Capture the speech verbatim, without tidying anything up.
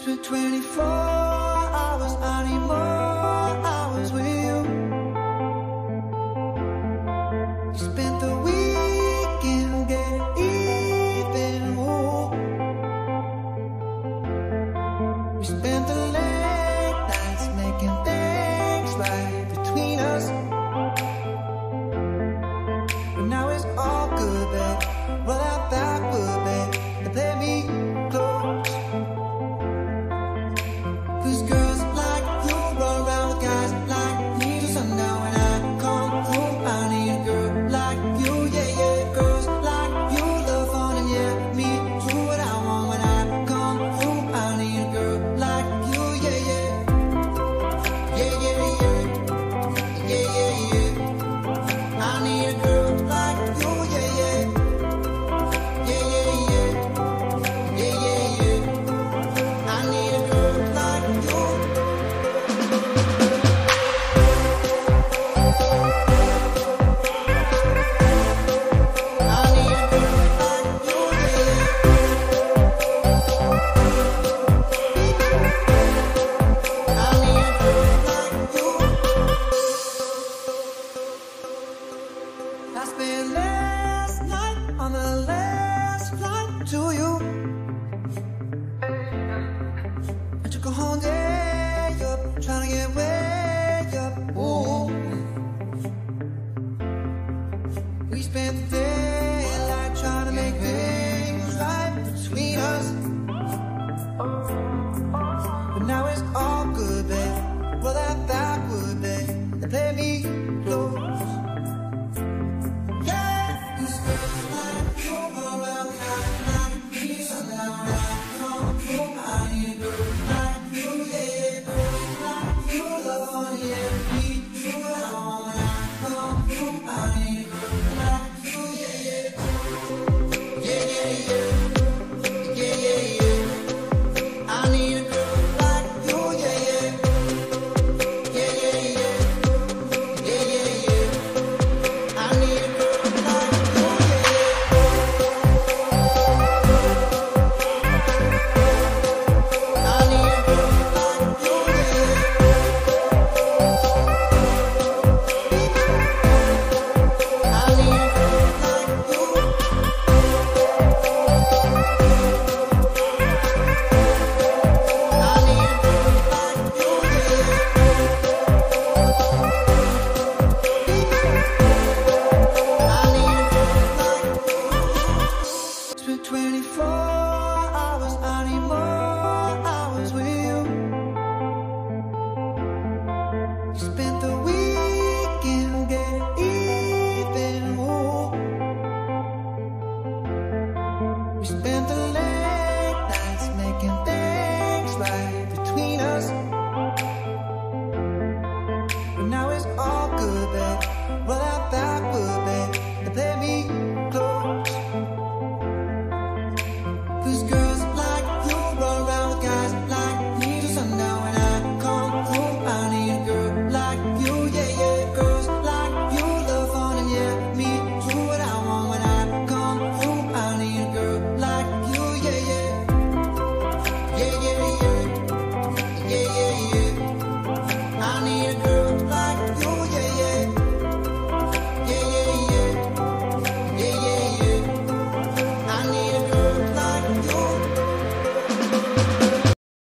It's been twenty-four hours, I need more hours with you. You spent the weekend getting even, ooh. We spent the late nights making things right between us. But now it's all good, babe. Roll out that wood, babe, and play me. I spent last night on the last flight to you. I took a whole day.